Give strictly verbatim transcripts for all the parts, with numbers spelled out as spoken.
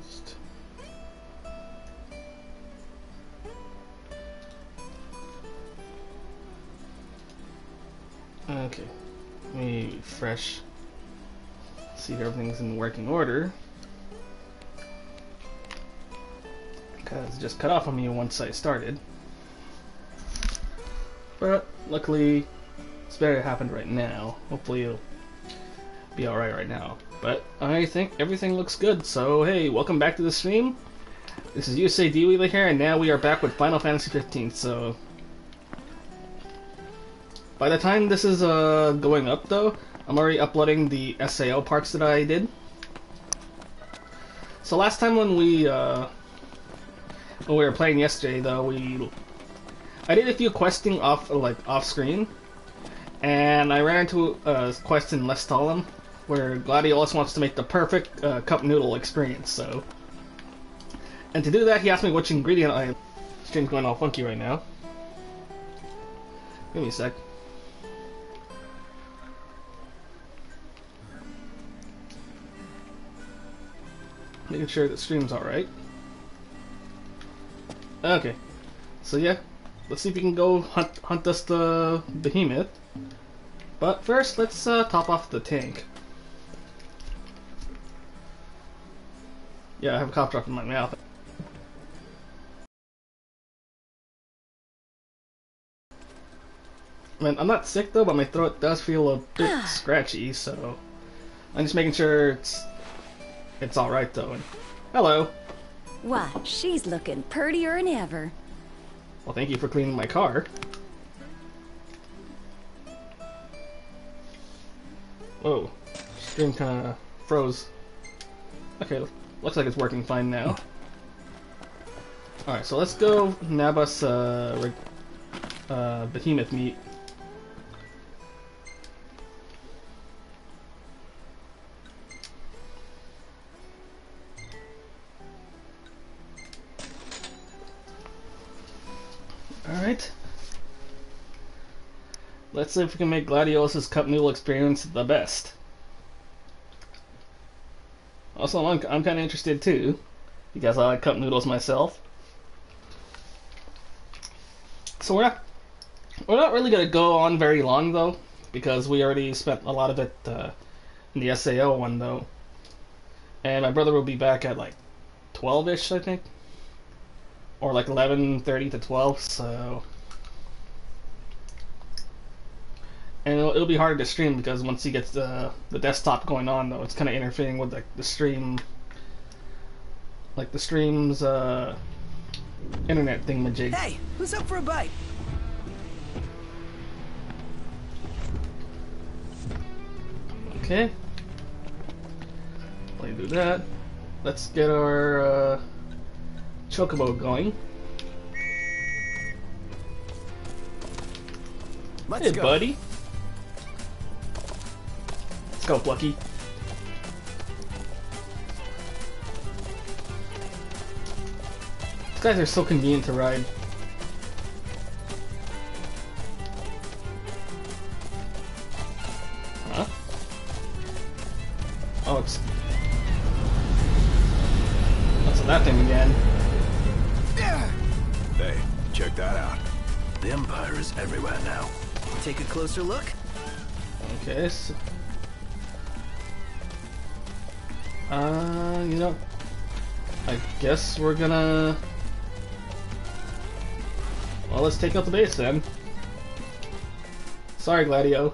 lost. Okay, let me refresh. See if everything's in working order. Because it just cut off on me once I started. But luckily, it's better it happened right now. Hopefully it'll be alright right now. But I think everything looks good, so hey, welcome back to the stream. This is YuseiDWheeler here, and now we are back with Final Fantasy fifteen, so... By the time this is uh, going up, though, I'm already uploading the S A O parts that I did. So last time when we, uh, when we were playing yesterday, though, we... I did a few questing off, like, off-screen, and I ran into a quest in Lestallum, where Gladiolus wants to make the perfect uh, cup noodle experience, so... And to do that, he asked me which ingredient I... Stream's going all funky right now. Give me a sec. Making sure the stream's alright. Okay. So yeah, let's see if we can go hunt, hunt us the behemoth. But first, let's uh, top off the tank. Yeah, I have a cough drop in my mouth. Man, I'm not sick though, but my throat does feel a bit scratchy, so... I'm just making sure it's... It's alright though. And hello! Why, she's looking purtier than ever. Well, thank you for cleaning my car. Whoa. Stream kinda froze. Okay, looks like it's working fine now. Alright, so let's go nab us uh, uh, behemoth meat. Alright. Let's see if we can make Gladiolus' cup noodle experience the best. Also, I'm, I'm kind of interested too, because I like cup noodles myself. So we're not, we're not really going to go on very long though, because we already spent a lot of it uh, in the S A O one though. And my brother will be back at like twelve-ish, I think. Or like eleven thirty to twelve, so... And it'll, it'll be harder to stream because once he gets the, the desktop going on, though, it's kind of interfering with like the stream... Like the stream's, uh... internet thingamajig. Hey! Who's up for a bite? Okay. Let me do that. Let's get our, uh... Chocobo going. Let's hey, go. buddy. Let's go, Plucky. These guys are so convenient to ride. Huh? Oh, it's... That's that thing again. Hey, check that out. The Empire is everywhere now. Take a closer look. Okay. So, uh, you know, I guess we're gonna. Well, let's take out the base then. Sorry, Gladio.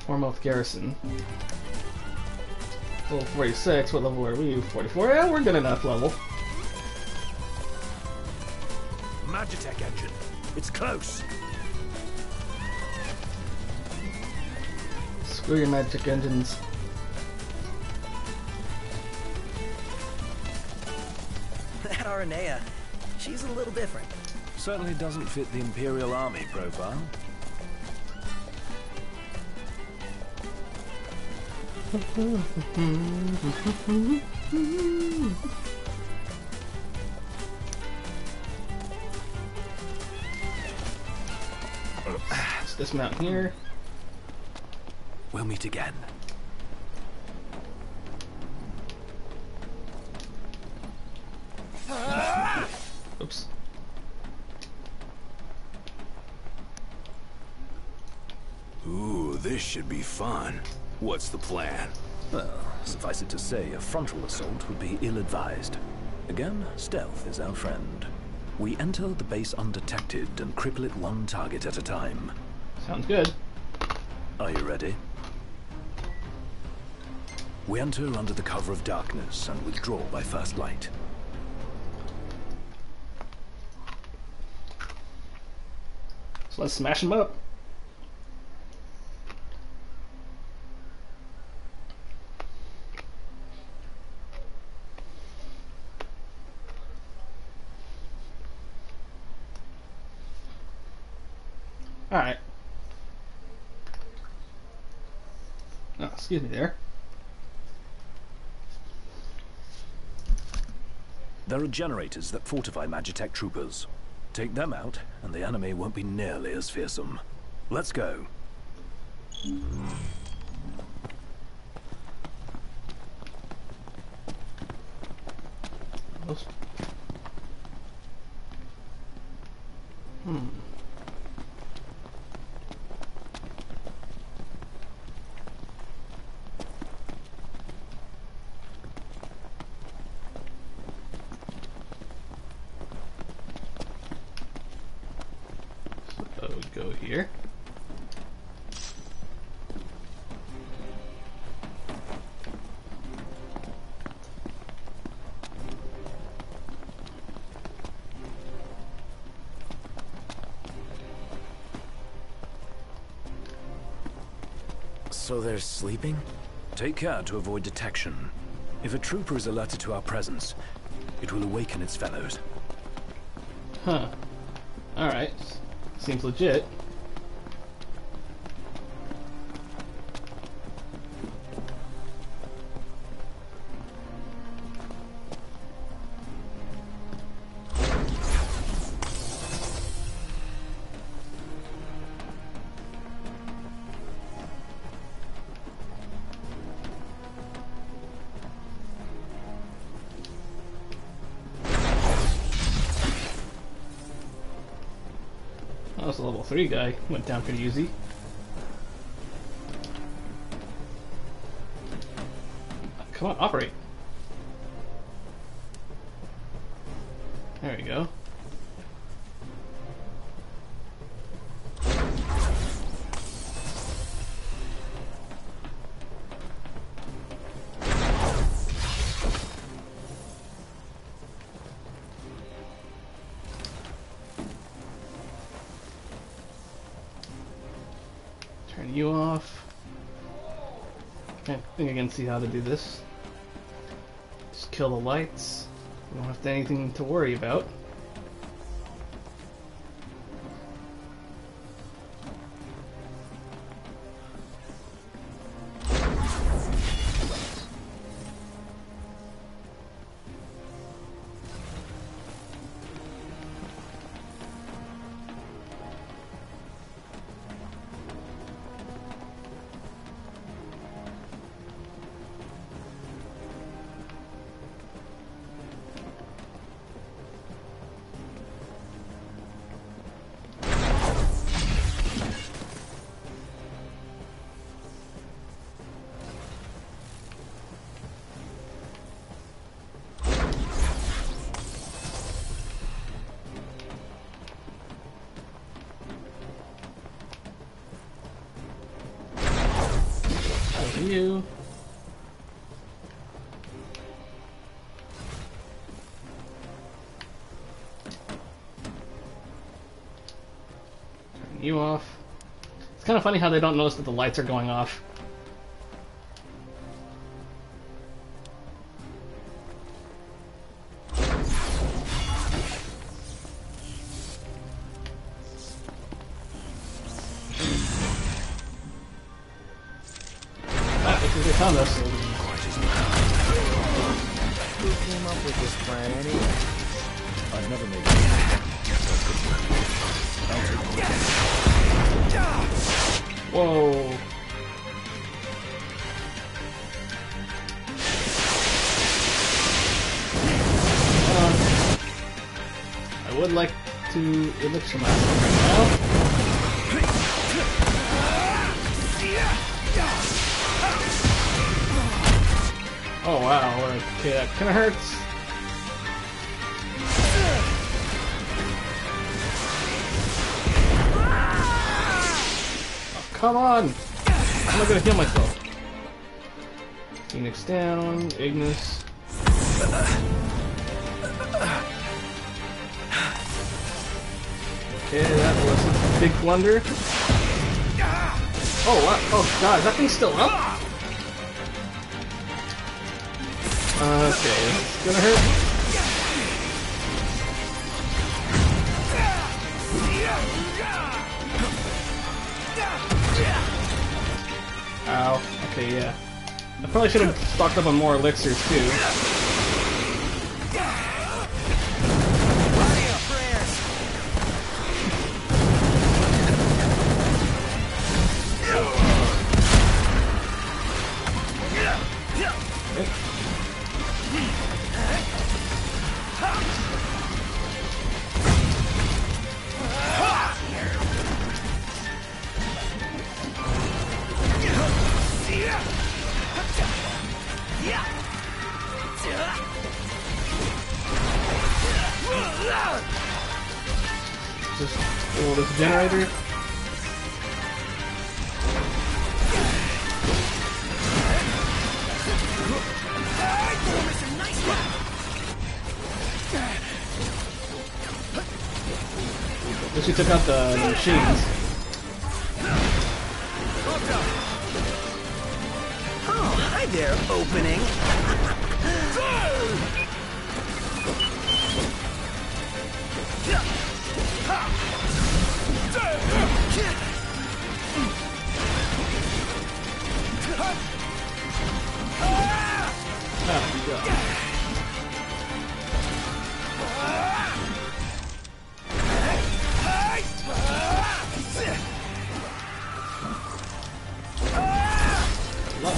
Formouth Garrison. Level forty-six, what level are we? forty-four? Yeah, we're good enough level. Magitek engine. It's close. Screw your magic engines. That Aranea, she's a little different. Certainly doesn't fit the Imperial Army profile. Let's dismount here. We'll meet again. Oops. Ooh, this should be fun. What's the plan? Well, suffice it to say, a frontal assault would be ill-advised. Again, stealth is our friend. We enter the base undetected and cripple it one target at a time. Sounds good. Are you ready? We enter under the cover of darkness and withdraw by first light. So let's smash them up. Alright. Oh, excuse me there. There are generators that fortify Magitek troopers. Take them out, and the enemy won't be nearly as fearsome. Let's go. Hmm. So they're sleeping? Take care to avoid detection. If a trooper is alerted to our presence, it will awaken its fellows. Huh. Alright. Seems legit. Three guy went down pretty easy. Come on, operate. There we go. You off. I think I can see how to do this. Just kill the lights. We don't have to, anything to worry about. You. Turn you off. It's kind of funny how they don't notice that the lights are going off. would like to elixir myself right now. Oh wow, okay, that kinda hurts. Oh, come on! I'm not gonna heal myself. Phoenix down, Ignis. Okay, that was a big blunder. Oh wow, oh god, is that thing still up? Okay, it's gonna hurt. Ow, okay, yeah. I probably should have stocked up on more elixirs too. She took out the, the machines. Oh, hi there, opening. Oh,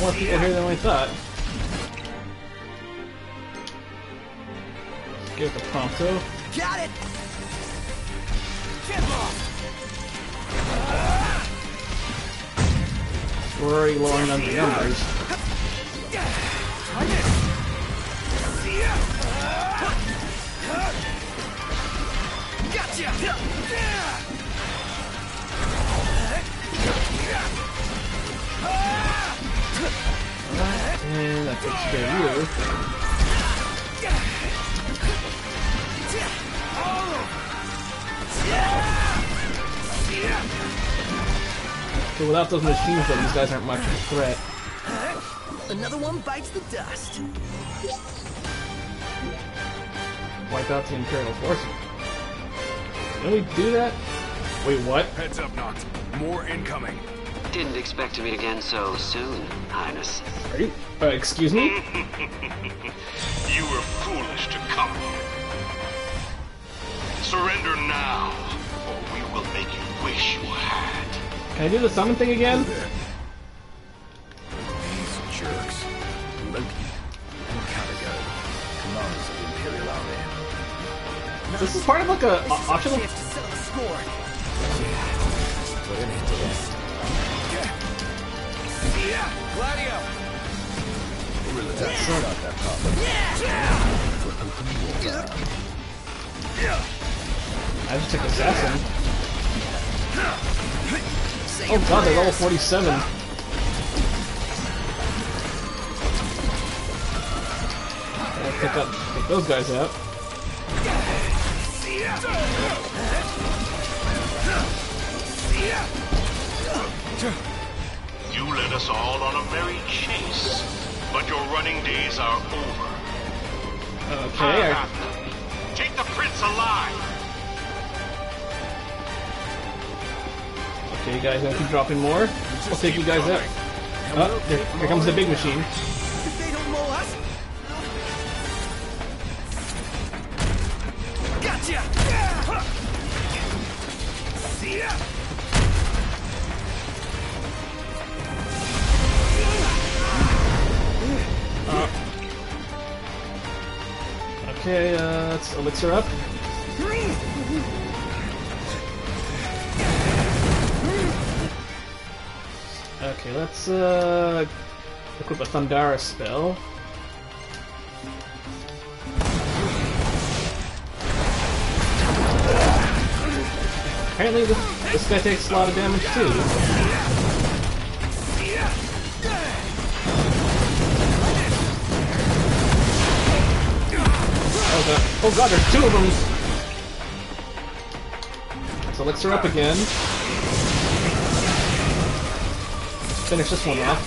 more people here than we thought. Let's get the Prompto. Got it. Get off. We're already low on the numbers. Gotcha. And that takes care of you. So without those machines though, these guys aren't much of a threat. Another one bites the dust. Wipe out the Imperial forces. Can we do that? Wait, what? Heads up, Noct. More incoming. Didn't expect to meet again so soon, Highness. Are you? Uh, excuse me? You were foolish to come here. Surrender now, or we will make you wish you had. Can I do the summon thing again? These jerks, Loqi and Caligo, commanders of the Imperial Army. This is part of like a uh, optional. Yeah, put it into this. Yeah, Gladio. Really that short out that top. Yeah. I just took assassin. Oh god, they're level forty-seven. I'll pick up, pick those guys out. Yeah. You led us all on a merry chase, but your running days are over. Okay. I... Take the prince alive. Okay, guys, I keep dropping more. I'll take you guys out. Oh, there, here comes the big machine. If they don't roll us. Gotcha. See ya. Okay, uh, let's elixir up. Three. Okay, let's uh, equip a Thundara spell. Apparently this, this guy takes a lot of damage too. Oh god, oh god there's two of them! Let's elixir up again. Finish this one off.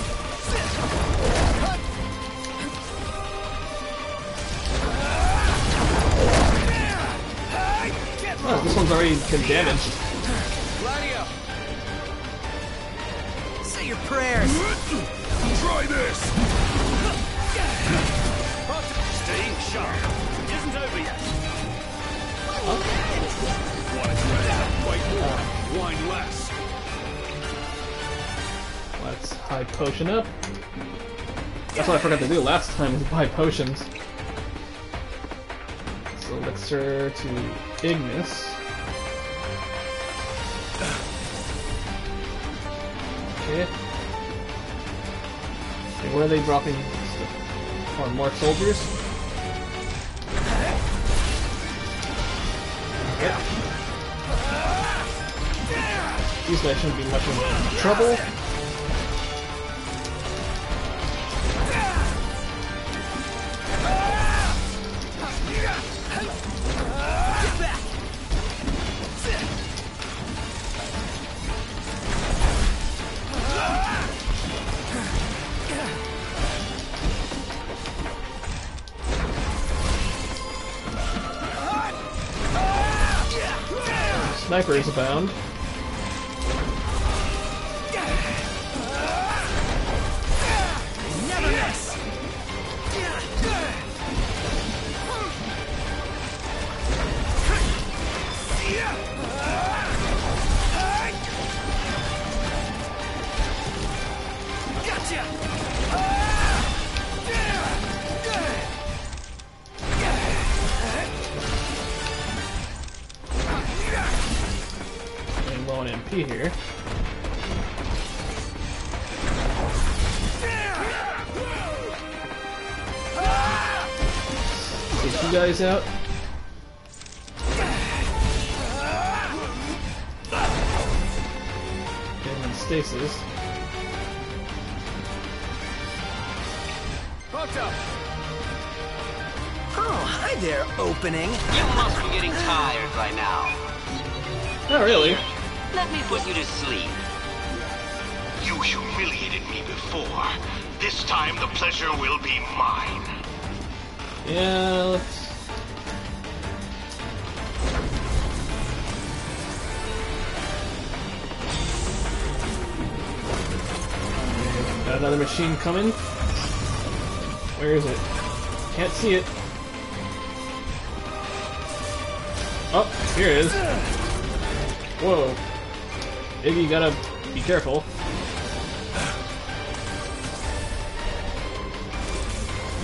Oh, this one's already been damaged. Your prayers. Try this. Stay sharp. It isn't over yet. Okay. One is ready. White more. Wine less. Let's high potion up. That's what I forgot to do last time, is buy potions. So elixir to Ignis. Okay, where are they dropping stuff? Oh, more soldiers? Okay. These guys shouldn't be much in trouble. Snipers abound. Never miss. Gotcha. M P here. Take you guys out. And then stasis. Oh, hi there, opening. You must be getting tired by now. Not really. Let me put you to sleep. You humiliated me before. This time the pleasure will be mine. Yeah, let's... Got another machine coming. Where is it? Can't see it. Oh, here it is. Whoa. Iggy, you gotta be careful.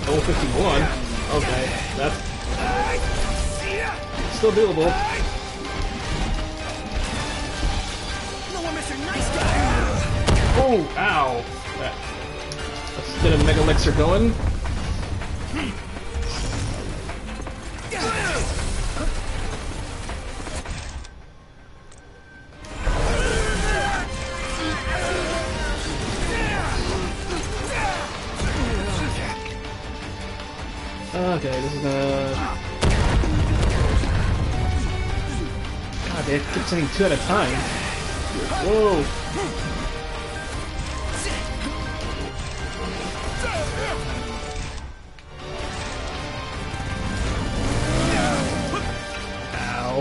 Level fifty-one? Okay, that's... still doable. Oh, ow! Let's get a Mega Elixir going. Okay, this is gonna... God, they keep sending two at a time. Whoa! Ow.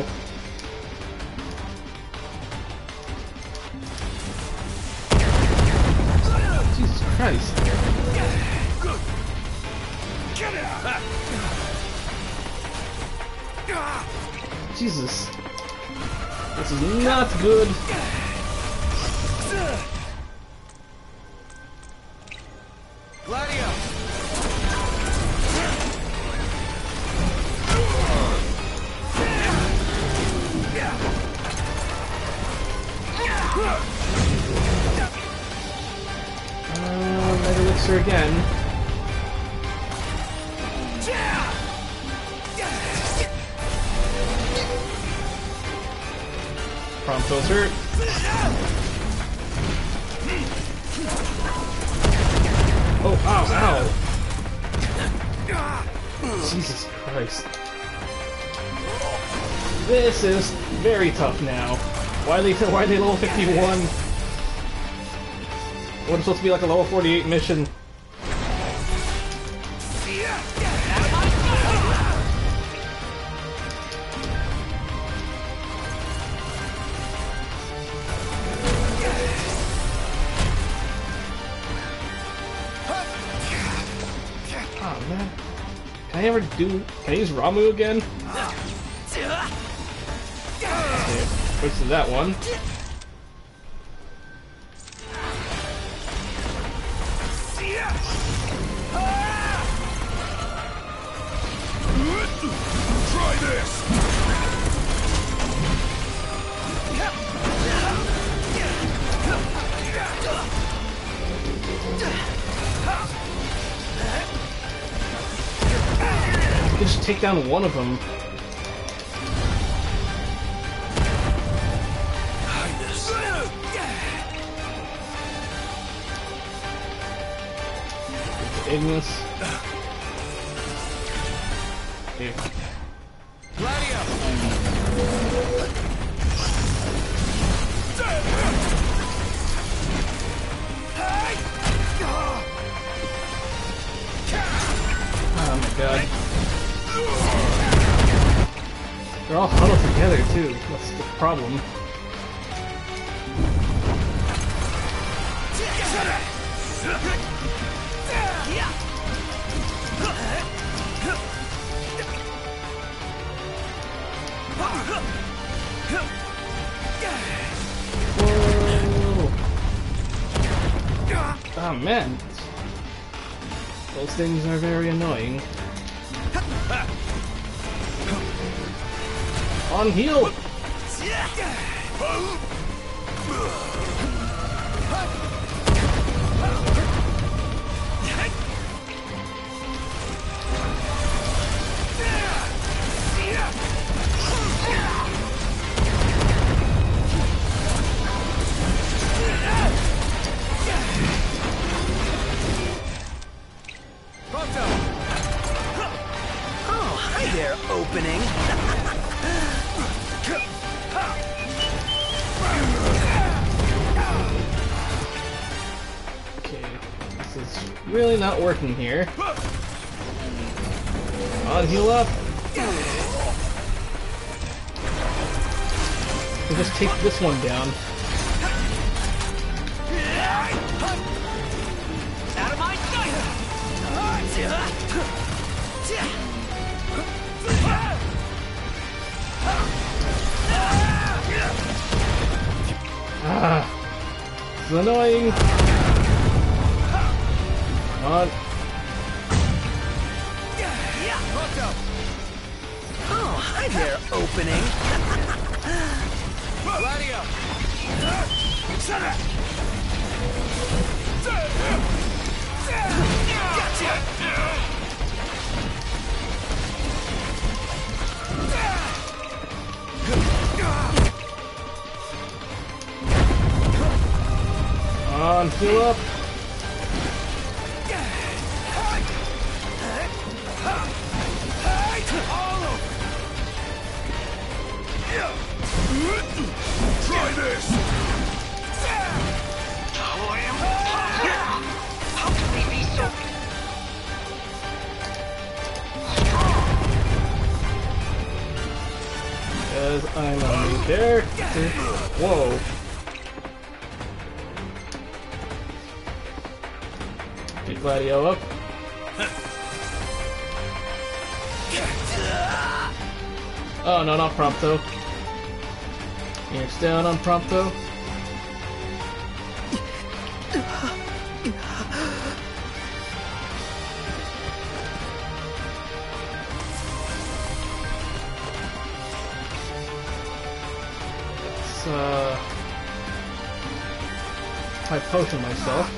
Jesus Christ. Jesus, this is not good. Gladiolus. her again. Prompto's hurt. Oh, ow, ow. Jesus Christ. This is very tough now. Why are they, why are they level fifty-one? What is supposed to be like a level forty-eight mission? Oh man. Can I ever do... Can I use Ramu again? Which is that one? Try this. You can just take down one of them. Ignis. Here. Gladio. Oh my god. They're all huddled together too. That's the problem. Ah, oh, man. Those things are very annoying. On heel! Not working here. On heal up. We'll just take this one down. Out of my ah, this is annoying. On. Oh, hi there, opening. Gladio. Gotcha. On, heal up. Try this. How can they be so strong? Because I'm a new character. Whoa. Get Gladio up. Oh no, not Prompto. It's down on Prompto. Let's uh, I potion myself.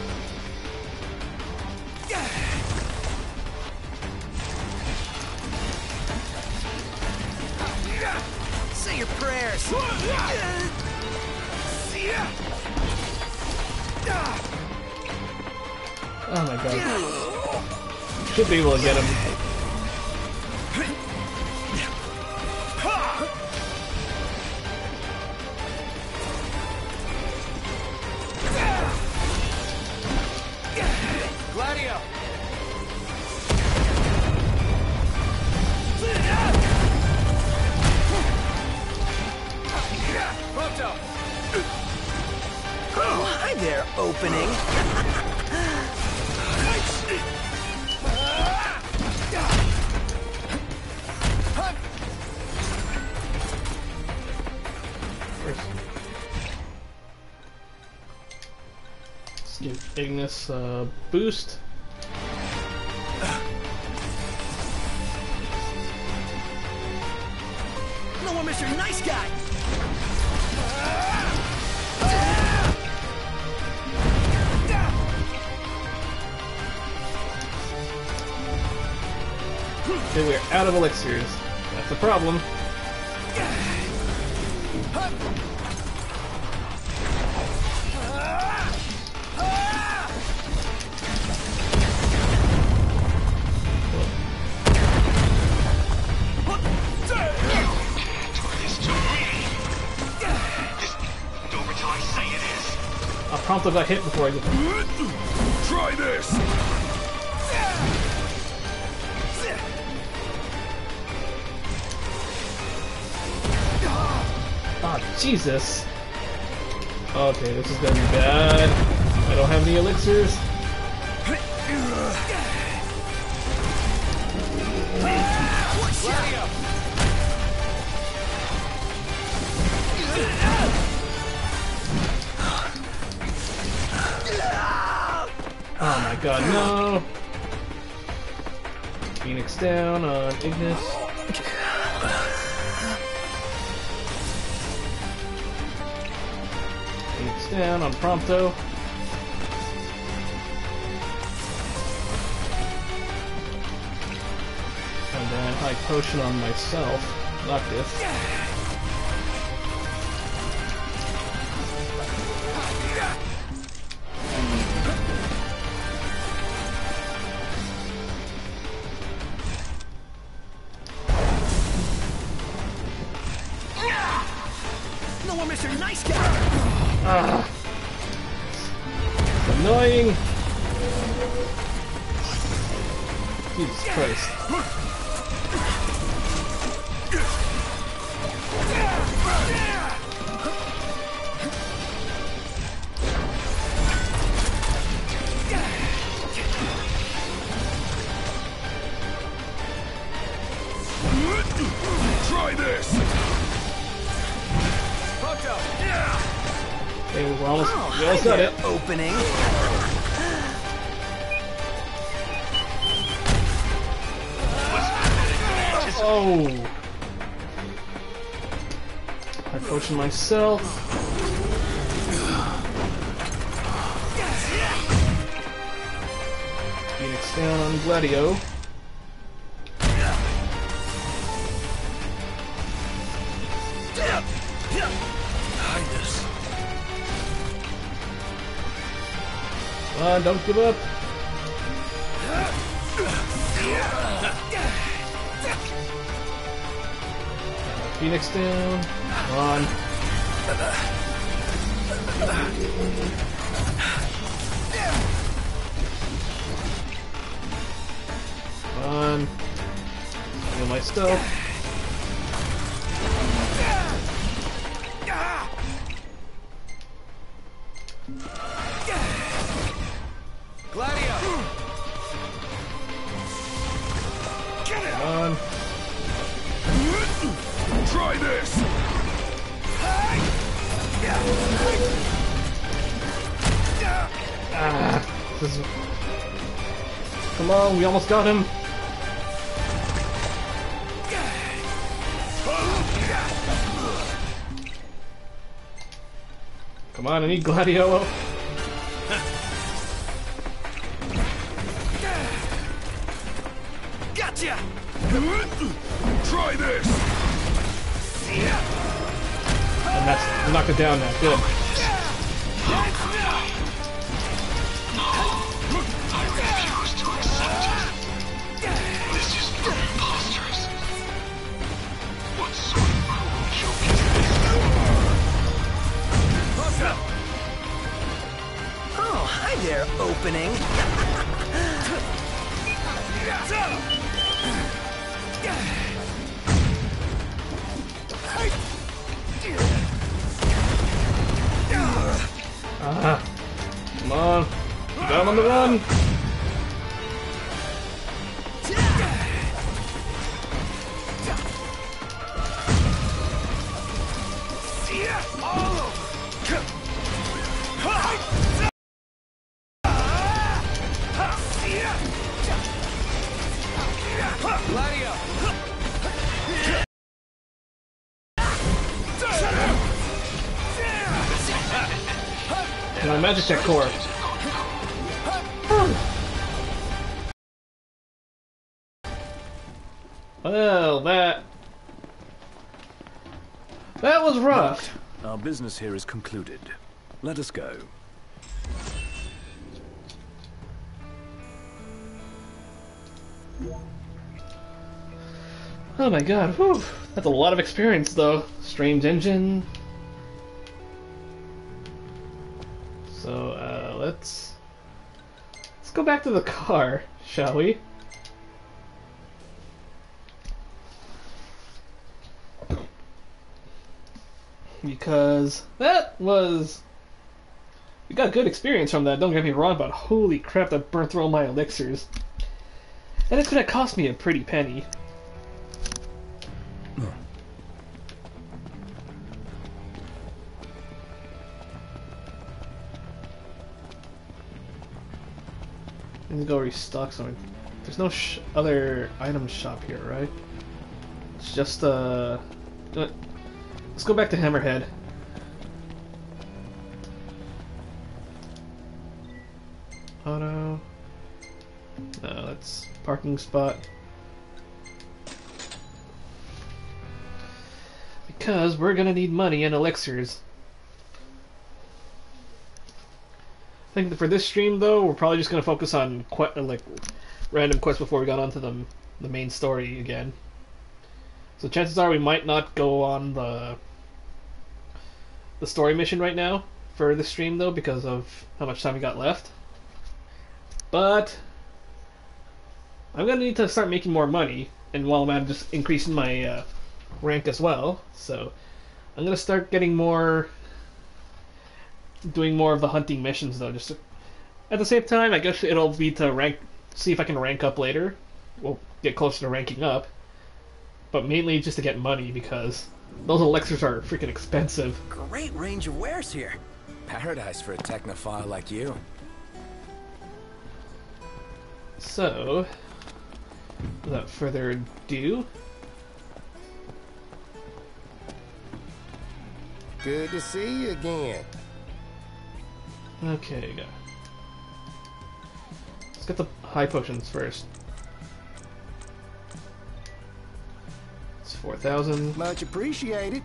prayers. Oh my god. Should be able to get him. Ignis uh, boost. No more Mister Nice Guy. Okay, we're out of elixirs. That's a problem. Prompto got hit before I get him. Try this. Ah, Jesus. Okay, this is gonna be bad. I don't have any elixirs. God, no! Phoenix down on Ignis. Phoenix down on Prompto. And then high potion on myself. Not this. Myself. Phoenix down on Gladio. Hide this. Come on, don't give up. Phoenix down. Come on. Come on. Kill myself. Gladio. Come on. Try this. Ah, this is... Come on, we almost got him. Come on, I need Gladiolus. Gotcha. Try this. Yeah. And that's knocked it down now. Good. I refuse to accept it. This is preposterous. What sort of cruel joke is this? Oh, hi there, opening. Ah, come on. Got him on the run. Magitek core. Well, that... That was rough. Our business here is concluded. Let us go. Oh my god, whew. That's a lot of experience though. Strange engine. So uh, let's let's go back to the car, shall we? Because that was we got good experience from that. Don't get me wrong, but holy crap, that burnt through all my elixirs, and it's gonna cost me a pretty penny. Let's go restock something. There's no sh other item shop here, right? It's just uh. Let's go back to Hammerhead. Auto. No, that's parking spot. Because we're gonna need money and elixirs. I think that for this stream, though, we're probably just going to focus on que like random quests before we got onto the, the main story again. So chances are we might not go on the the story mission right now for this stream, though, because of how much time we got left. But I'm going to need to start making more money, and while I'm at it, just increasing my uh, rank as well. So I'm going to start getting more... doing more of the hunting missions though, just to, at the same time I guess it'll be to rank, see if I can rank up later. We'll get closer to ranking up, but mainly just to get money because those elixirs are freaking expensive. Great range of wares here. Paradise for a technophile like you. So without further ado, good to see you again. Okay, go. Let's get the high potions first. It's four thousand. Much appreciated.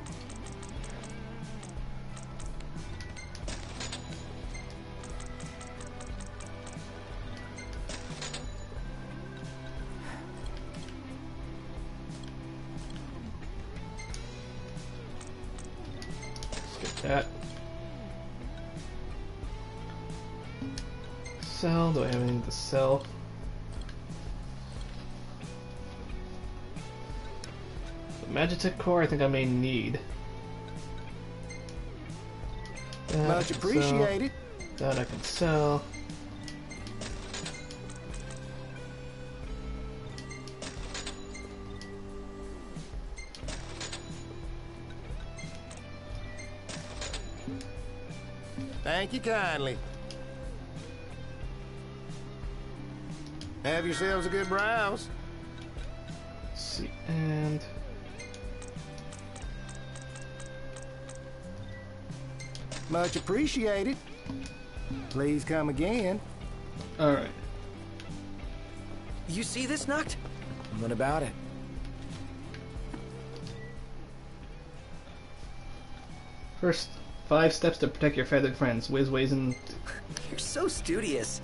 Let's get that. Sell? Do I have anything to sell? The Magitek core, I think I may need. That Much appreciated. That I can sell. Thank you kindly. Have yourselves a good browse. Let's see, and much appreciated. Please come again. All right. You see this, Noct? What about it? First five steps to protect your feathered friends. Wiz, ways and... You're so studious.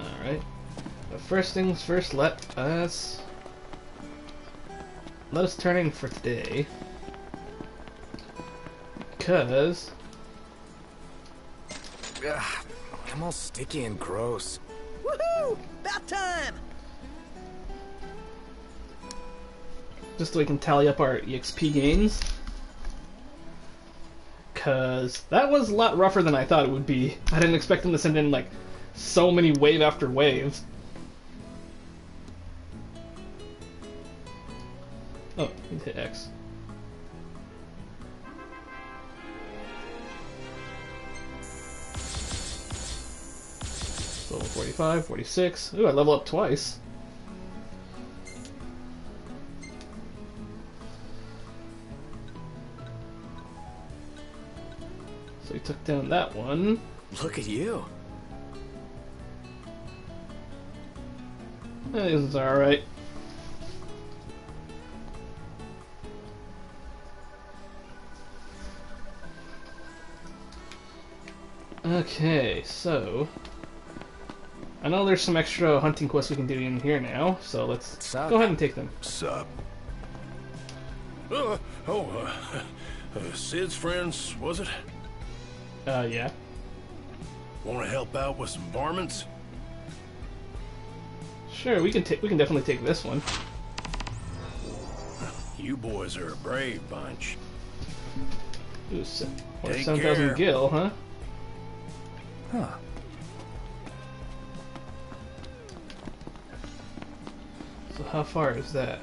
Alright. First things first, let us... Let us turn in for today. Because... Ugh, I'm all sticky and gross. Woohoo! Bath time! Just so we can tally up our E X P gains. Because that was a lot rougher than I thought it would be. I didn't expect them to send in, like, so many wave after wave. Oh, you hit X. Level forty-five, forty-six. Ooh, I level up twice. So he took down that one. Look at you. This is alright. Okay, so... I know there's some extra hunting quests we can do in here now, so let's Sup. go ahead and take them. Sup. Uh, oh, uh, uh, Sid's friends, was it? Uh, yeah. Want to help out with some varmints? Sure, we can take. We can definitely take this one. You boys are a brave bunch. Ooh, seven thousand gil, huh? Huh. So how far is that?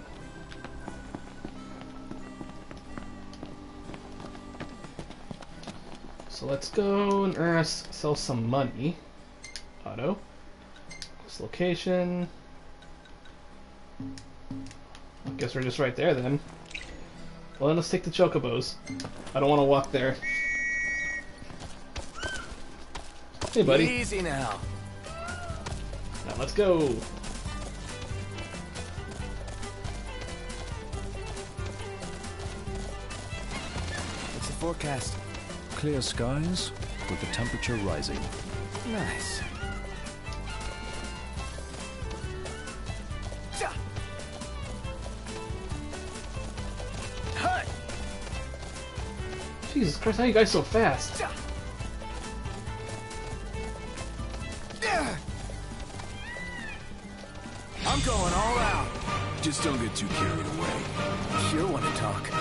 So let's go and earn us, sell some money. Auto. This location. I guess we're just right there then. Well then let's take the Chocobos. I don't want to walk there. Hey buddy. Easy now. Now let's go. What's the forecast? Clear skies, with the temperature rising. Nice. Jesus Christ, how are you guys so fast? I'm going all out. Just don't get too carried away. Sure want to talk.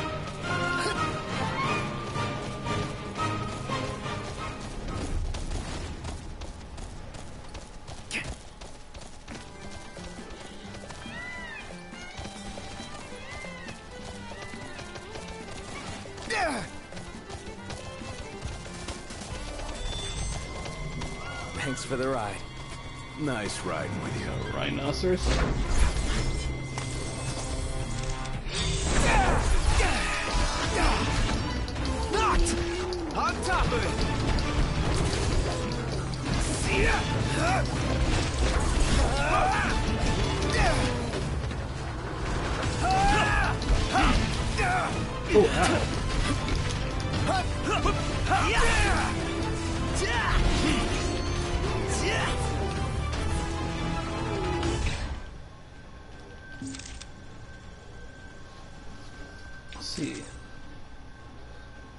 For the ride. Nice riding with you, rhinoceros. Knocked! On top of it! See ya! Oh, ah. Let's see.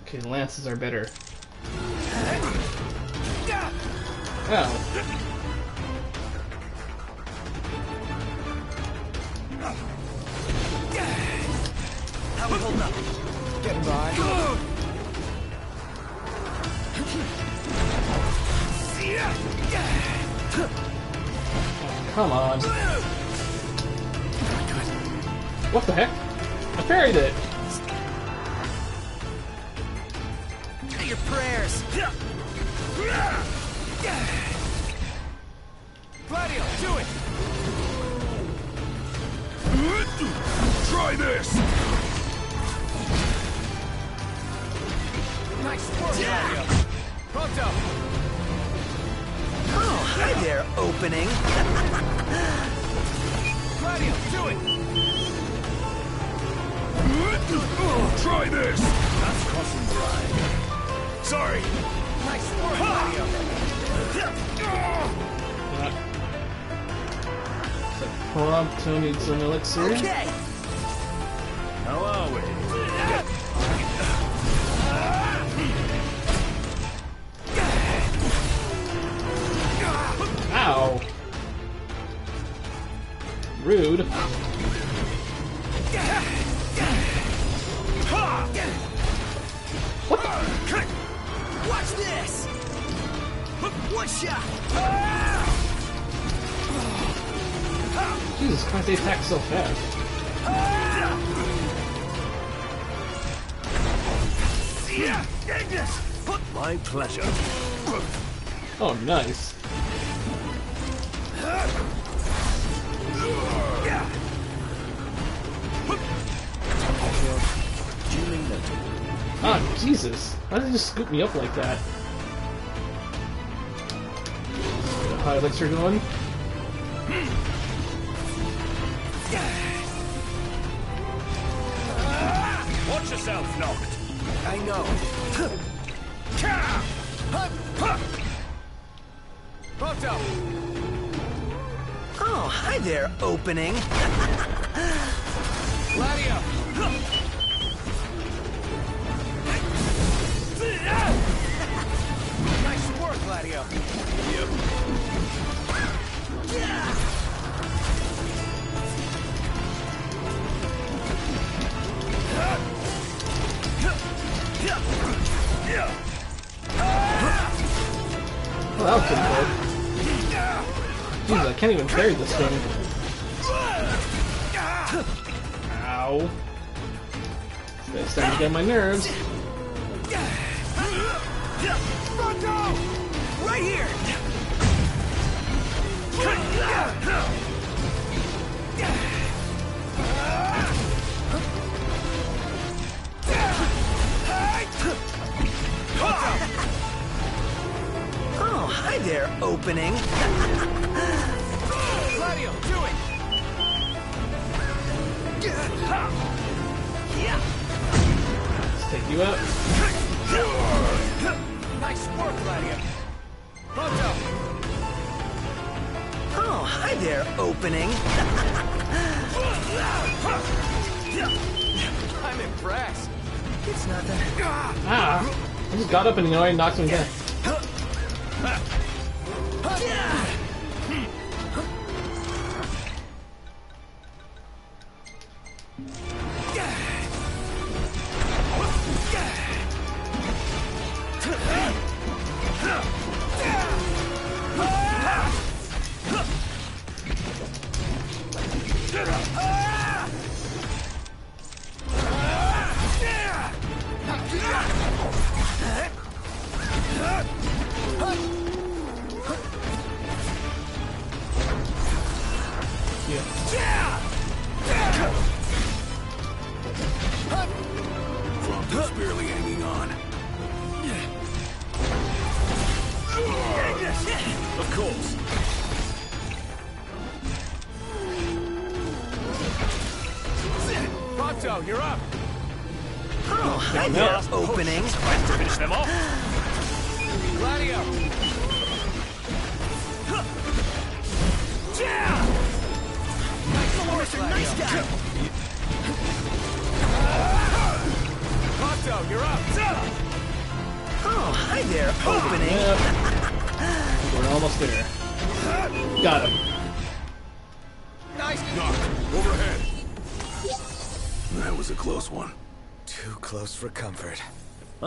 Okay, lances are better. Oh. How we holding up? Getting by. Come on. What the heck? I parried it. Your prayers. Gladio, do it. Try this. Nice work, Gladio. Prompto. Oh, hi there, opening. Gladio, do it! Try this! That's crossing the line. Sorry. Nice work, Mario. Prompto needs an elixir. Okay. How are we? Ow. Rude. What? Watch this! One shot! Jesus Christ, they attack so fast. My pleasure. Oh, nice. Ah, oh, Jesus! Why did they just scoop me up like that? High elixir going. Watch yourself, Noct. I know. Oh, hi there, opening. Gladio. Nice work, Gladio. Yep. Yeah. Well, that was pretty good. Jeez, I can't even parry this thing. Ow. It's starting to get on my nerves. Right here! Oh, hi there, opening! Gladio, do it! Let's take you out. Nice work, Gladio. Oh, hi there, opening. I'm impressed. It's not that. Ah, I just got up and you know I knocked him down.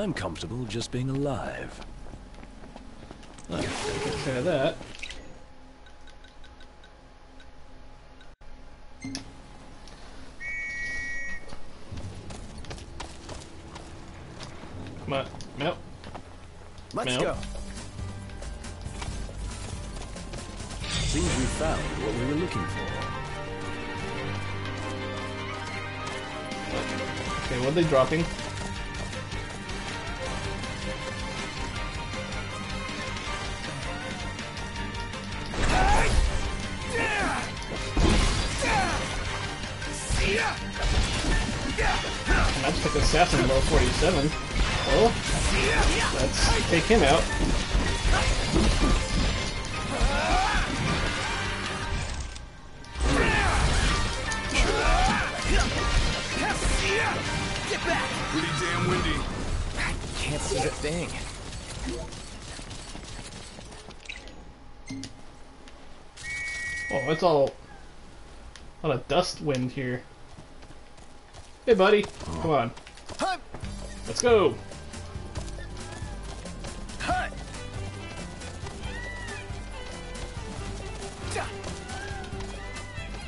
I'm comfortable just being alive. I'll take care of that. Come on, Mel. Let's Mel. go. Seems we found what we were looking for. Okay, what are they dropping? Yeah! assassin level forty-seven. Well, let's take him out. Get back! Pretty damn windy. I can't see the thing. Oh, it's all a lot of dust wind here. Hey, buddy, come on. Let's go.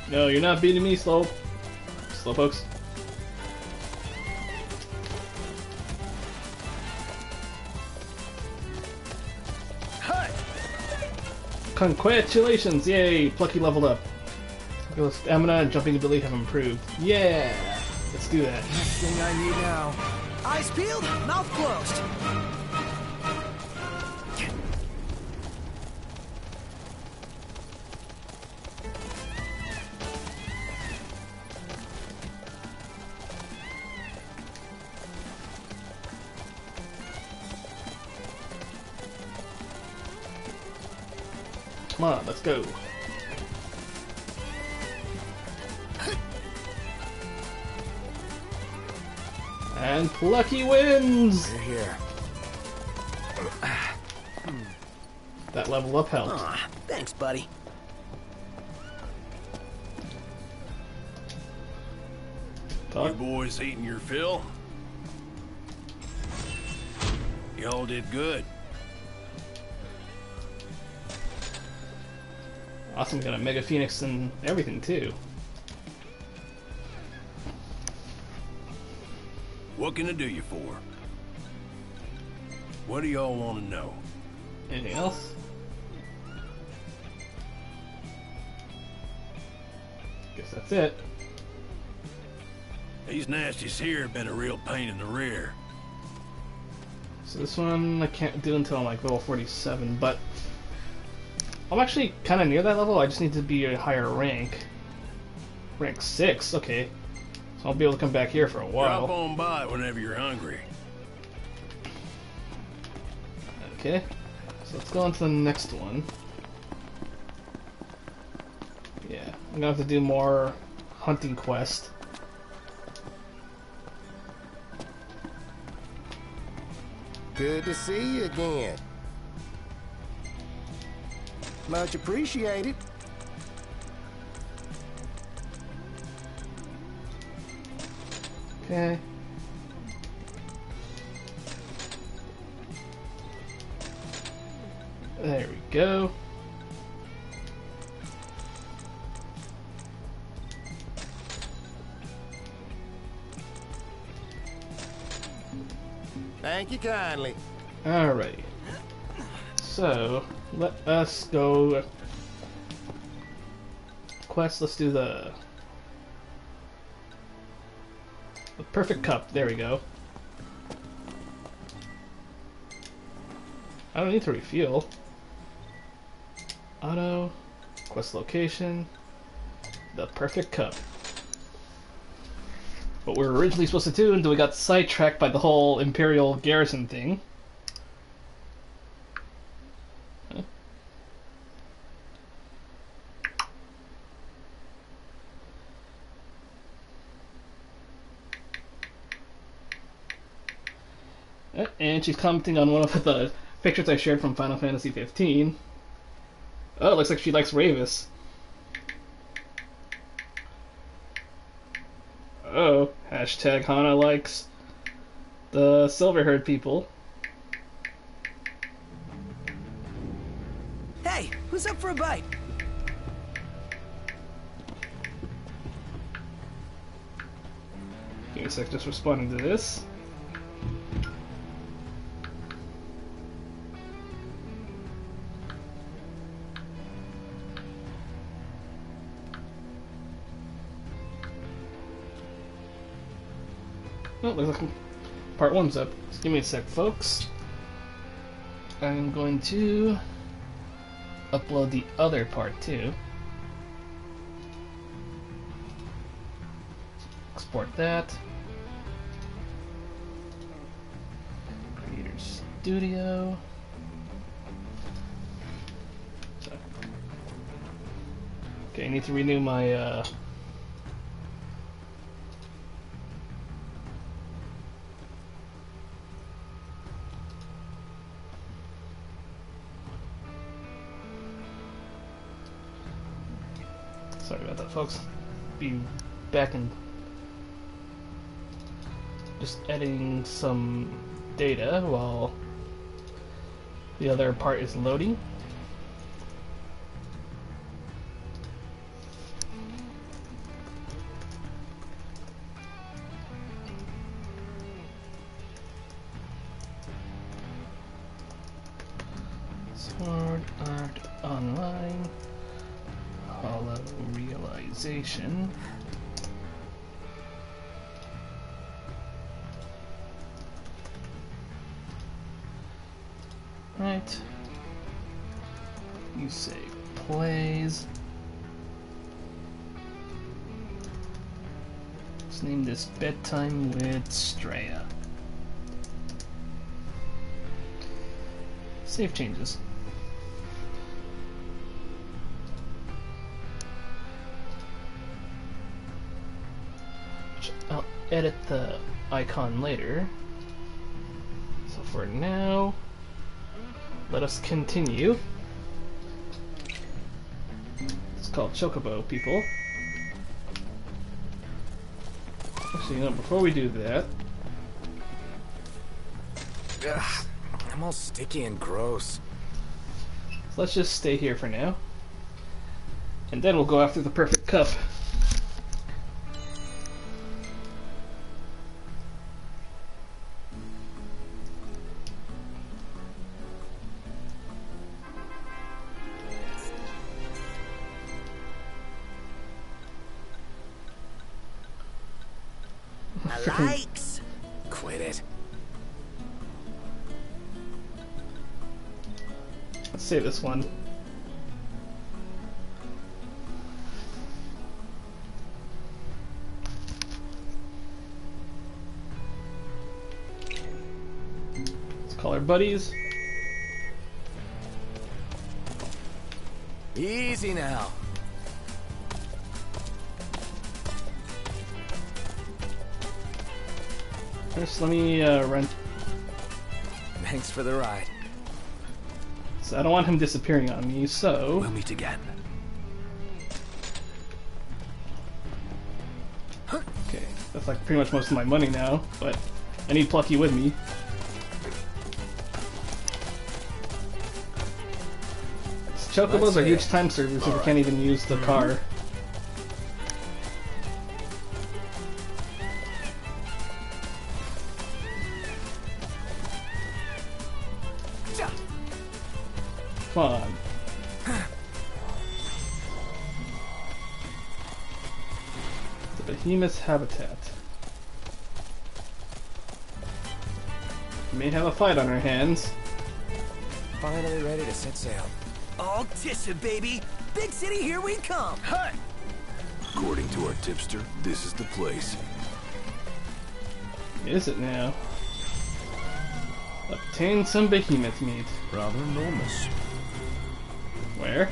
No, you're not beating me, slow, slow pokes. Congratulations! Yay! Plucky leveled up. Stamina and jumping ability have improved. Yeah! Let's do that. Next thing I need now. Eyes peeled, mouth closed. Come on, let's go. And Plucky wins! We're here. That level up helped. Aw, thanks, buddy. Talk. You boys eating your fill? Y'all did good. Awesome, got a Mega Phoenix and everything too. What can I do you for? What do y'all want to know? Anything else? Guess that's it. These nasties here have been a real pain in the rear. So this one I can't do until I'm like level forty-seven, but I'm actually kind of near that level. I just need to be a higher rank. Rank six, okay. So I'll be able to come back here for a while. Drop on by whenever you're hungry. Okay, so let's go on to the next one. Yeah, I'm gonna have to do more hunting quest. Good to see you again. Much appreciated. Okay. There we go. Thank you kindly. Alrighty. So, let us go quest. Let's do the, the perfect cup. There we go. I don't need to refuel. Auto quest location. The perfect cup. What we were originally supposed to do until we got sidetracked by the whole Imperial garrison thing. And she's commenting on one of the pictures I shared from Final Fantasy fifteen. Oh, it looks like she likes Ravis. Oh, hashtag Hana likes the Silverherd people. Hey, who's up for a bite? Okay, so I just responded to this. Oh, looks like part one's up. Just give me a sec, folks. I'm going to upload the other part too. Export that. studio. So. Okay, I need to renew my uh, sorry about that, folks. Be back in just editing some data while the other part is loading. Sword Art Online Hollow Realization. Right. You say plays. Let's name this Bedtime with Straya. Save changes. I'll edit the icon later. So for now, let us continue. It's called Chocobo, people. Actually, you know, before we do that... Ugh, I'm all sticky and gross. So let's just stay here for now. And then we'll go after the perfect cup. Likes. Quit it. Let's save this one. Let's call our buddies. Easy now. First, let me uh, rent. Thanks for the ride. So I don't want him disappearing on me, so we'll meet again. Huh. Okay, that's like pretty much most of my money now, but I need Plucky with me. So Chocobos Let's are huge time servers, so we can't even use the mm-hmm. car. Come on. The Behemoth's habitat. We may have a fight on our hands. Finally ready to set sail. Altissia, baby! Big city, here we come! Hut! According to our tipster, this is the place. Is it now? Obtain some Behemoth meat. Rather enormous. Where?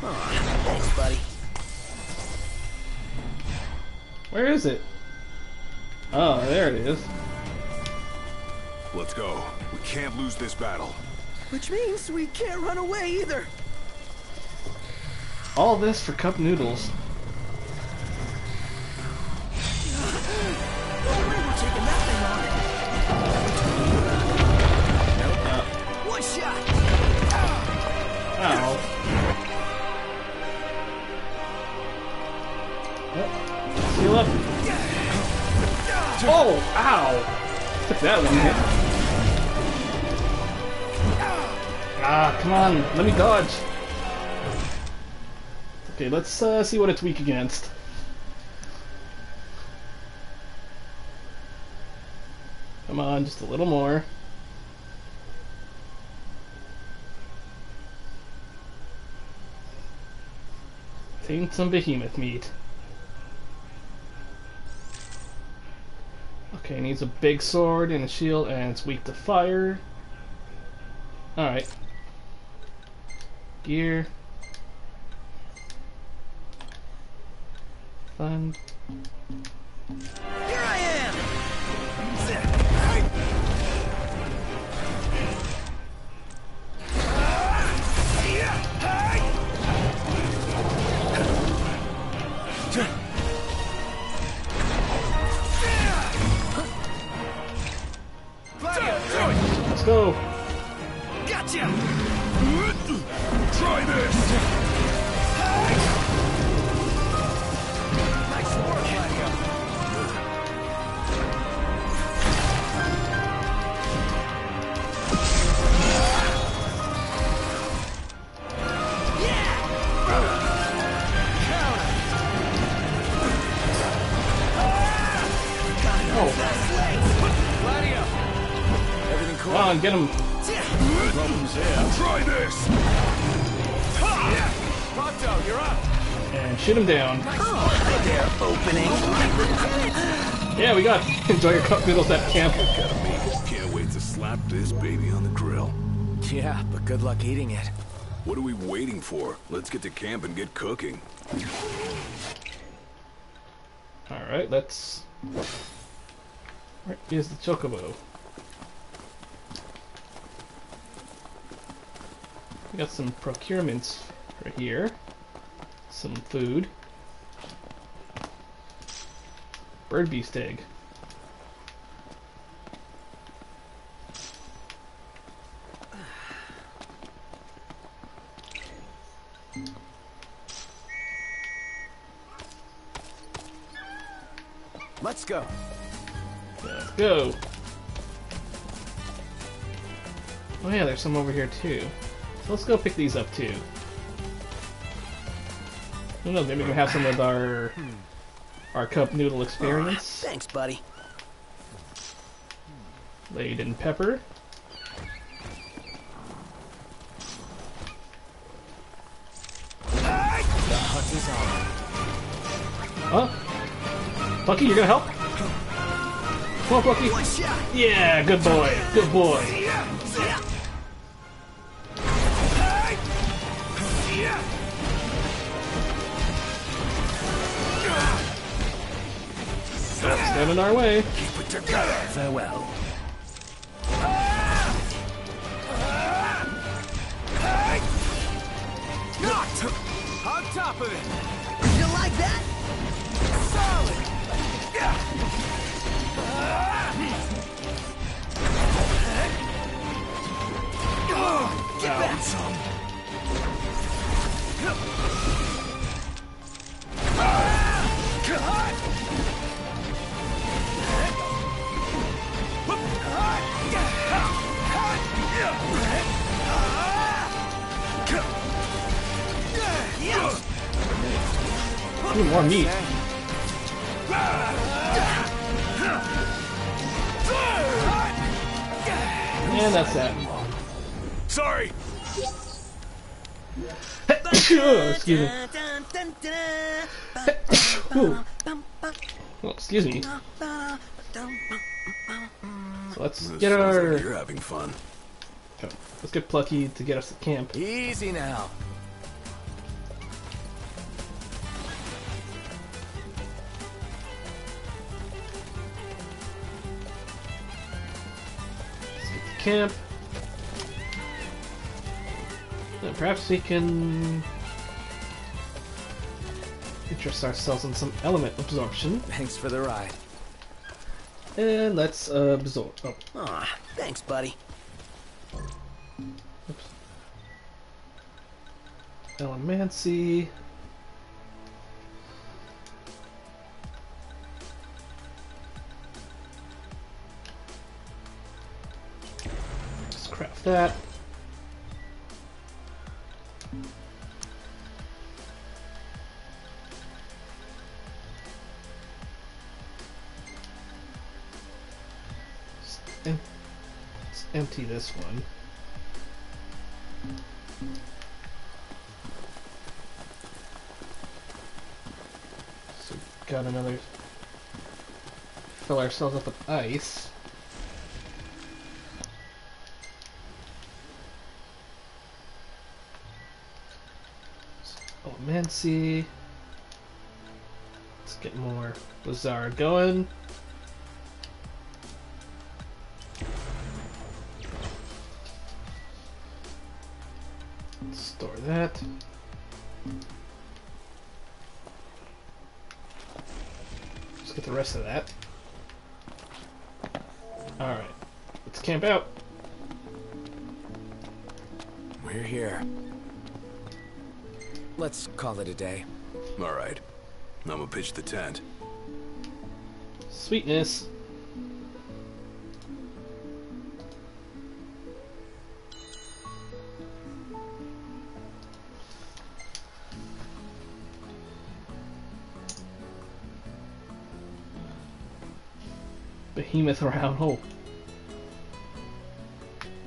Huh. Thanks, buddy. Where is it? Oh, there it is. Let's go. We can't lose this battle. Which means we can't run away either. All this for Cup Noodles. Oh, ow! Took that one hit. Ah, come on, let me dodge. Okay, let's uh, see what it's weak against. Come on, just a little more. Taint some Behemoth meat. Okay, needs a big sword and a shield, and it's weak to fire. Alright. Gear. Fun. Here I am! Let's go! Gotcha! Try this! Come on, get him! Try this! Prompto, you're up! And shoot him down. Oh, they're opening. Yeah, we got it. Enjoy your cup noodles at camp. Can't wait to slap this baby on the grill. Yeah, but good luck eating it. What are we waiting for? Let's get to camp and get cooking. Alright, let's... Where is the Chocobo? We got some procurements right here. Some food. Bird beast egg. Let's go. Let's go. Oh yeah, there's some over here too. Let's go pick these up too. Who knows? Maybe we can have some with our our cup noodle experience. Oh, thanks, buddy. Laid in pepper. The hunt is on. Huh? Lucky, you're gonna help? Come on, Lucky. Yeah, good boy. Good boy. Stand in our way. Keep it together. Farewell. Knocked on top of it. You like that? Solid. Yeah. Get back. Some. Ooh, more meat. And that's that. Sorry. Oh, excuse me. Oh, excuse me. So let's get our. You're having fun. Let's get Plucky to get us to camp. Easy now. Let's get to camp. And perhaps we can interest ourselves in some element absorption. Thanks for the ride. And let's uh, absorb. Oh. Aw, thanks, buddy. Oops. Elemancy. Let's craft that. Let's, em let's empty this one. Got another fill ourselves up with ice. Elemancy. Let's get more Bizarre going. Store that. Let's get the rest of that. Alright. Let's camp out. We're here. Let's call it a day. Alright. I'm gonna pitch the tent. Sweetness. Behemoth round hole.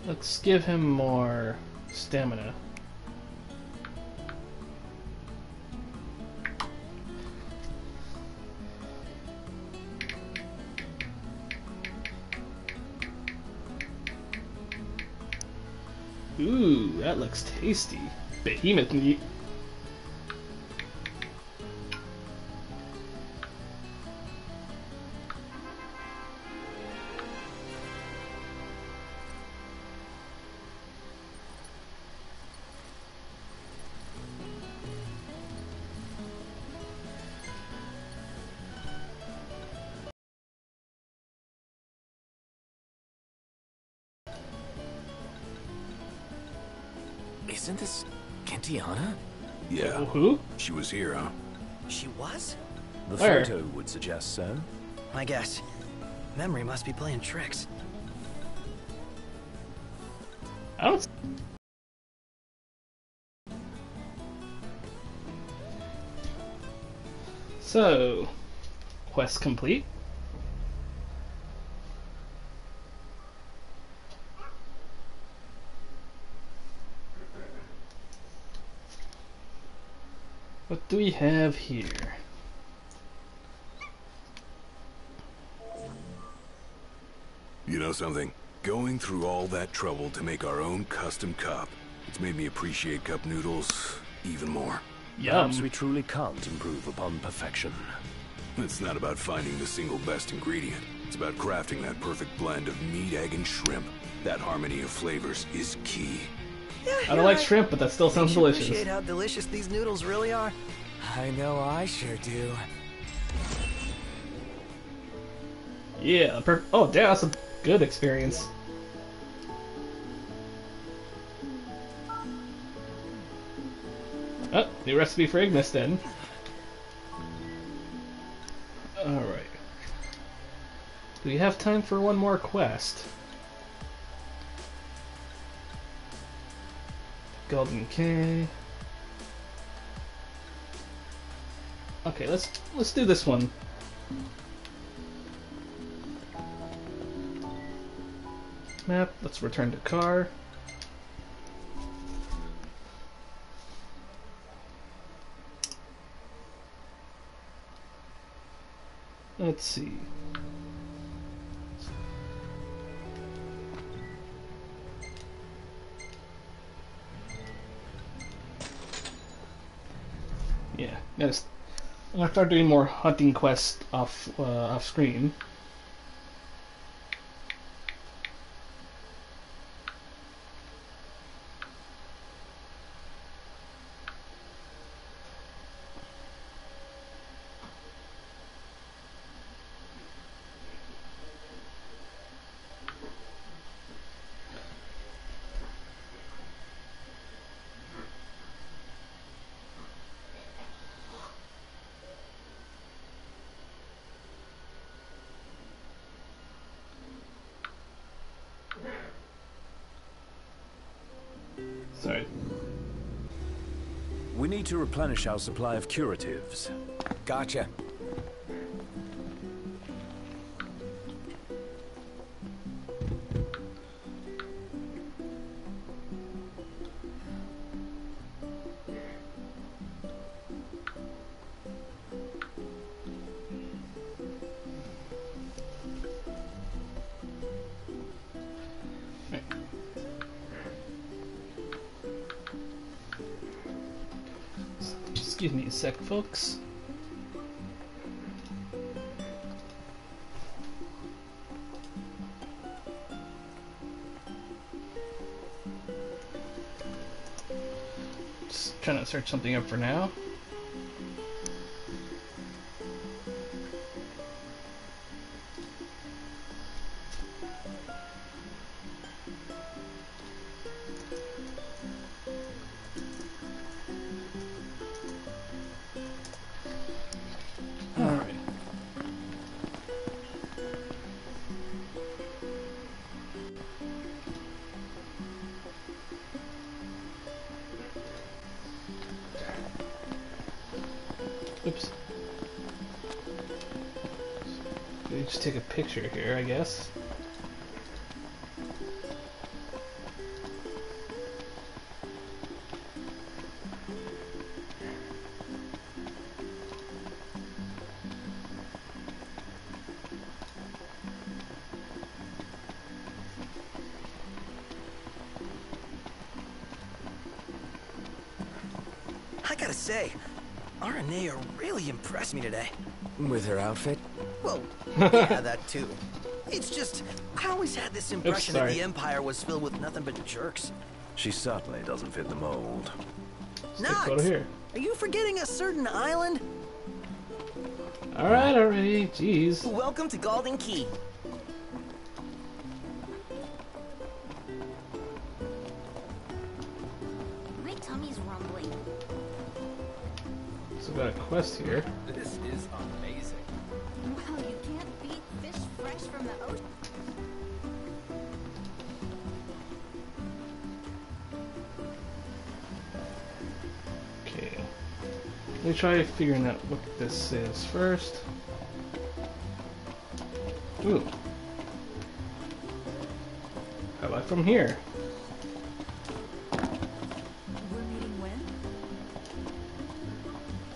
Let's give him more stamina. Ooh, that looks tasty. Behemoth meat. Isn't this Kentiana? Yeah. Oh, who? She was here, huh? She was? The Where? Photo would suggest so. My guess. Memory must be playing tricks. I don't. So, quest complete. What do we have here? You know something? Going through all that trouble to make our own custom cup, it's made me appreciate cup noodles even more. Yum. Perhaps we truly can't improve upon perfection. It's not about finding the single best ingredient. It's about crafting that perfect blend of meat, egg, and shrimp. That harmony of flavors is key. Yeah, I don't like right. shrimp, but that still sounds delicious. Appreciate how delicious these noodles really are. I know I sure do. Yeah. Per oh, damn, that's a good experience. Oh, new recipe for Ignis then. All right. Do we have time for one more quest? Golden K. Okay, let's let's do this one. Map. Let's return to car. Let's see. Yeah, yes. I'm gonna start doing more hunting quests off uh, off screen. Sorry. We need to replenish our supply of curatives. Gotcha. Excuse me a sec, folks. Just trying to search something up for now. Picture here, I guess. I gotta say, Aranea really impressed me today. With her outfit? Well, yeah, that too. It's just, I always had this impression Oops, that the Empire was filled with nothing but jerks. She certainly doesn't fit the mold. Not here. Are you forgetting a certain island? All right, already. Jeez. Welcome to Golden Key. My tummy's rumbling. So got a quest here. This is amazing. Let me try figuring out what this is first. Ooh. How about from here? We're meeting when?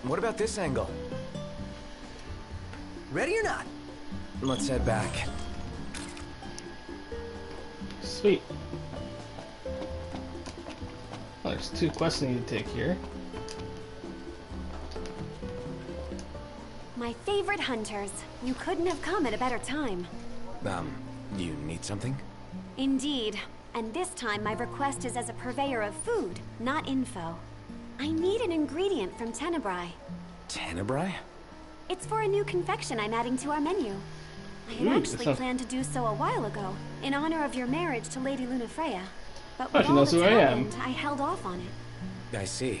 What about this angle? Ready or not? Let's head back. Sweet. Well, there's two quests I need to take here. My favorite hunters. You couldn't have come at a better time. Um, you need something? Indeed. And this time my request is as a purveyor of food, not info. I need an ingredient from Tenebrae. Tenebrae? It's for a new confection I'm adding to our menu. I had Ooh, actually sounds... planned to do so a while ago, in honor of your marriage to Lady Lunafreya. But oh, with all that's who happened, I, am. I held off on it. I see.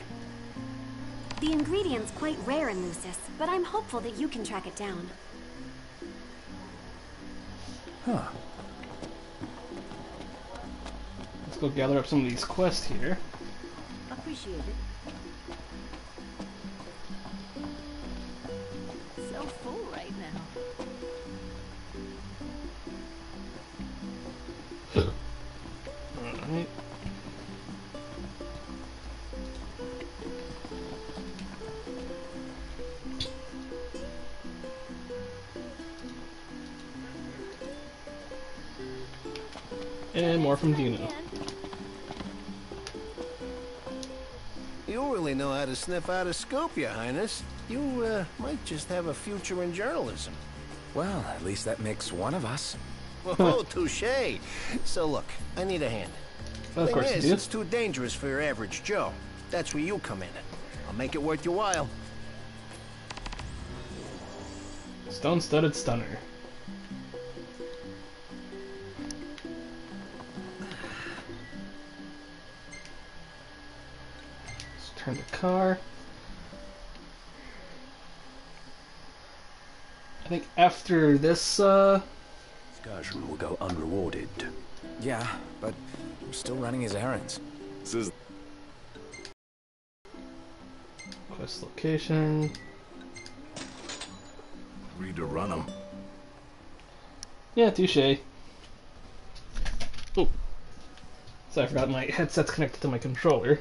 The ingredient's quite rare in Lucis, but I'm hopeful that you can track it down. Huh. Let's go gather up some of these quests here. Appreciate it. So full right now. All right. And more from Dino. You really know how to sniff out a scoop, Your Highness. You uh, might just have a future in journalism. Well, at least that makes one of us. Oh, touche. So look, I need a hand. Well, of course you do. It's too dangerous for your average Joe. That's where you come in. I'll make it worth your while. Stone-studded stunner. Turn the car. I think after this, uh... Scarsman will go unrewarded. Yeah, but I'm still running his errands. This is... Quest location. Read to run him. Yeah, touche. Oh. So I forgot my headset's connected to my controller.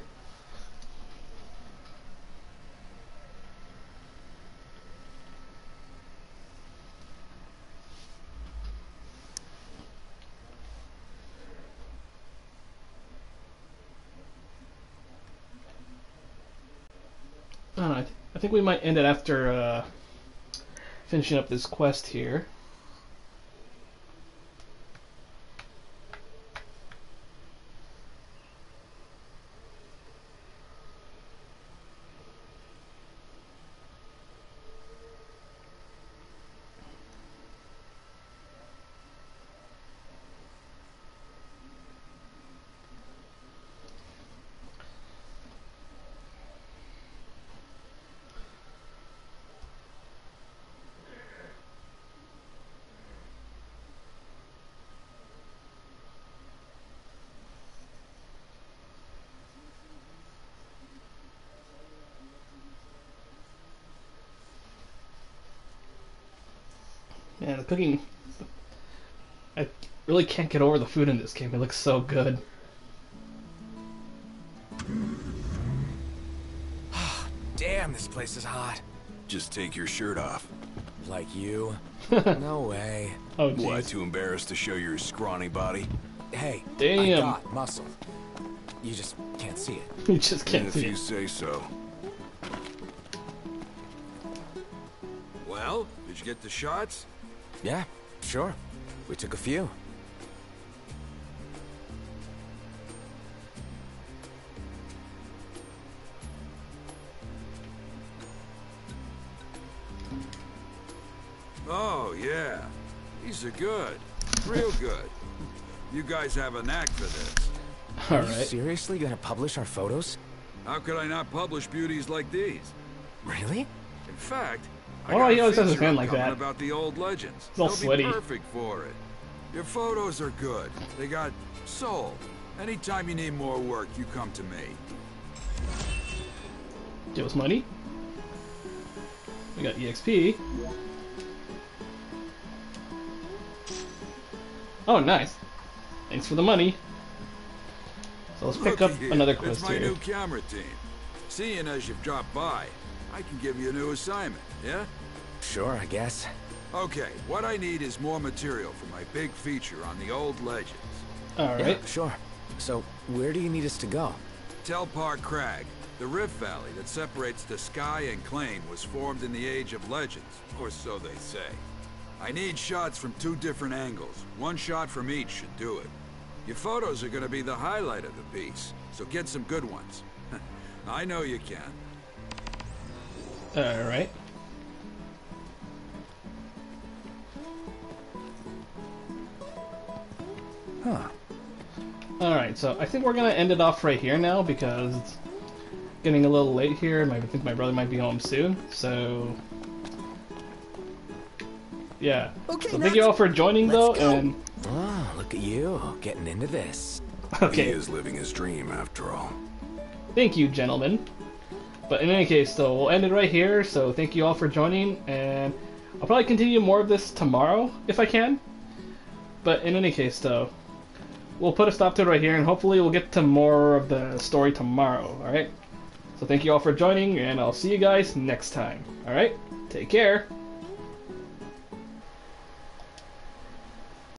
I don't know, I, th I think we might end it after uh, finishing up this quest here. Man, the cooking, I really can't get over the food in this game. It looks so good. Damn, this place is hot. Just take your shirt off. Like you? No way. Oh, geez. What, too embarrassed to show your scrawny body? Hey, damn. I got muscle. You just can't see it. You just can't see it. If you say so. Well, did you get the shots? Yeah, sure. We took a few. Oh, yeah. These are good. Real good. You guys have a knack for this. All right. Are you seriously gonna publish our photos? How could I not publish beauties like these? Really? In fact, I oh, he always has his hand like that. About the old legends. It's all They'll sweaty. Be perfect for it. Your photos are good. They got soul. Anytime you need more work, you come to me. Give us money. We got E X P. Oh, nice. Thanks for the money. So let's pick Look up here. another quest It's my here. new camera team. Seeing as you've dropped by, I can give you a new assignment, yeah? Sure, I guess. Okay, what I need is more material for my big feature on the old legends. All right. Yeah, sure. So, where do you need us to go? Tell Park Crag. The rift valley that separates the sky and plain was formed in the Age of Legends, or so they say. I need shots from two different angles. One shot from each should do it. Your photos are going to be the highlight of the piece, so get some good ones. I know you can. All right. Huh. All right, so I think we're gonna end it off right here now because it's getting a little late here, and I think my brother might be home soon. So, yeah. Okay. So thank you all for joining, though, go. and oh, look at you getting into this. Okay. He is living his dream after all. Thank you, gentlemen. But in any case, though, we'll end it right here, so thank you all for joining, and I'll probably continue more of this tomorrow, if I can. But in any case, though, we'll put a stop to it right here, and hopefully we'll get to more of the story tomorrow, alright? So thank you all for joining, and I'll see you guys next time, alright? Take care!